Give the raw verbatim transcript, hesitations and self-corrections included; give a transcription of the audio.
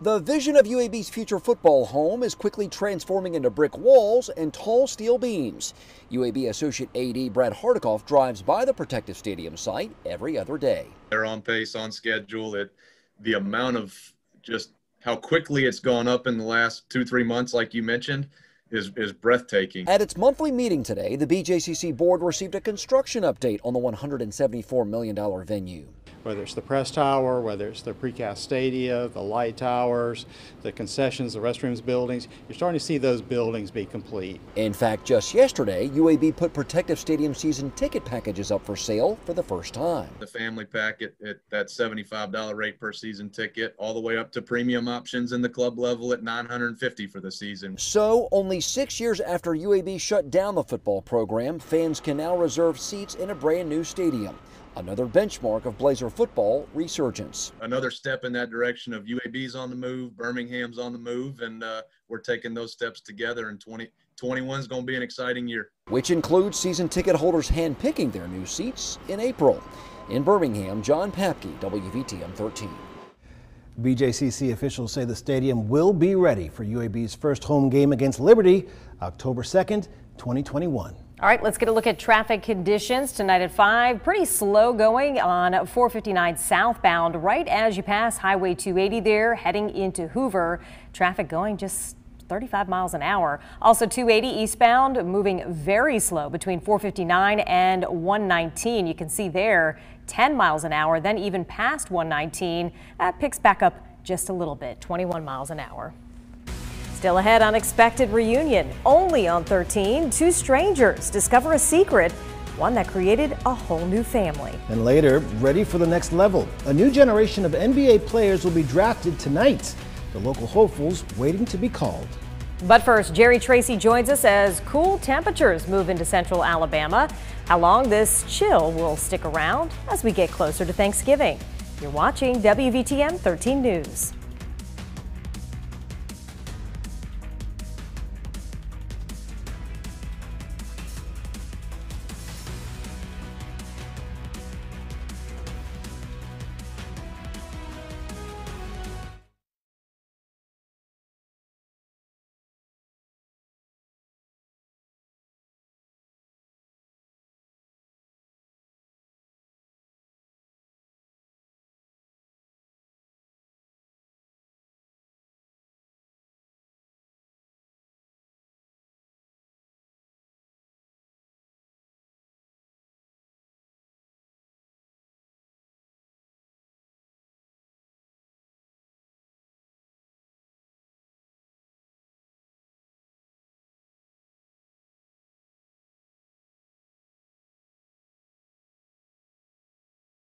The vision of U A B's future football home is quickly transforming into brick walls and tall steel beams. U A B Associate A D Brad Hartikoff drives by the Protective Stadium site every other day. They're on pace, on schedule. It, the amount of just how quickly it's gone up in the last two, three months, like you mentioned, is, is breathtaking. At its monthly meeting today, the B J C C board received a construction update on the one hundred seventy-four million dollar venue. Whether it's the press tower, whether it's the precast stadia, the light towers, the concessions, the restrooms buildings, you're starting to see those buildings be complete. In fact, just yesterday, U A B put Protective Stadium season ticket packages up for sale for the first time. The family pack at, at that seventy-five dollar rate per season ticket, all the way up to premium options in the club level at nine hundred fifty dollars for the season. So, only six years after U A B shut down the football program, fans can now reserve seats in a brand new stadium. Another benchmark of Blazer football resurgence. Another step in that direction of U A B's on the move, Birmingham's on the move, and uh, we're taking those steps together, and twenty twenty-one's going to be an exciting year. Which includes season ticket holders handpicking their new seats in April. In Birmingham, John Papke, W V T M thirteen. B J C C officials say the stadium will be ready for U A B's first home game against Liberty, October second, twenty twenty-one. All right, let's get a look at traffic conditions tonight at five. Pretty slow going on four fifty-nine southbound right as you pass Highway two eighty there heading into Hoover. Traffic going just thirty-five miles an hour. Also two eighty eastbound moving very slow between four fifty-nine and one nineteen. You can see there ten miles an hour, then even past one nineteen. That picks back up just a little bit, twenty-one miles an hour. Still ahead, unexpected reunion. Only on thirteen, two strangers discover a secret, one that created a whole new family. And later, ready for the next level. A new generation of N B A players will be drafted tonight. The local hopefuls waiting to be called. But first, Jerry Tracy joins us as cool temperatures move into central Alabama. How long this chill will stick around as we get closer to Thanksgiving. You're watching W V T M thirteen News.